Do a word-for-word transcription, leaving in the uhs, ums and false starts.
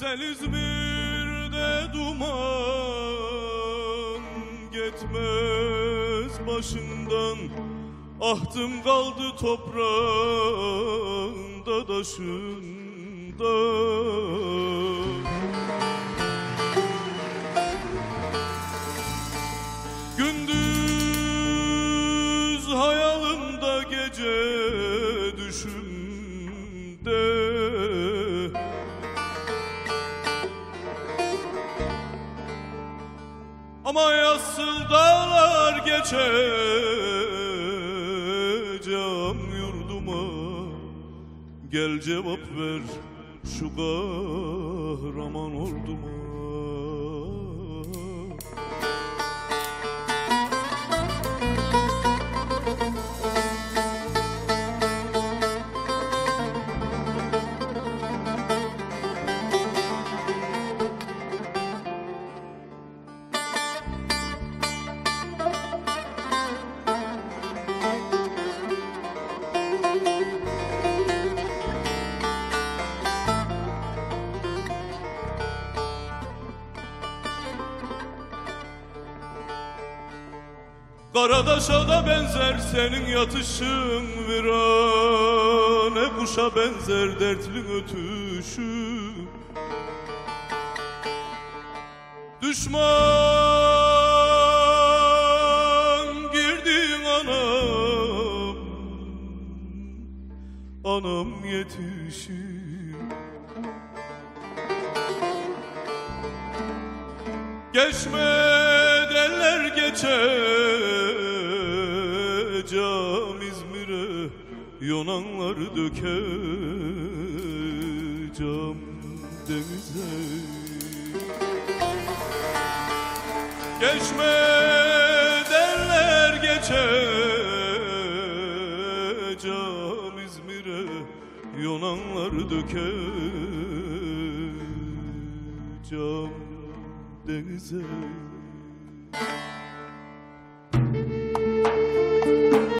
Güzel İzmir'de duman geçmez başından. Ahtım kaldı toprağında, taşında. Gündüz hayalimde, gece düşümde. Ama yasıl dağlar geçeceğim yurduma. Gel cevap ver şu kahraman orduma. Karadaşa da benzer senin yatışın, virane kuşa benzer dertli ötüşün. Düşman girdiğin anam, anam yetişir. Geçme derler geçer, cam İzmir'e yonanlar dökeceğim denize. Geçme derler geçeceğim İzmir'e yonanlar dökeceğim denize.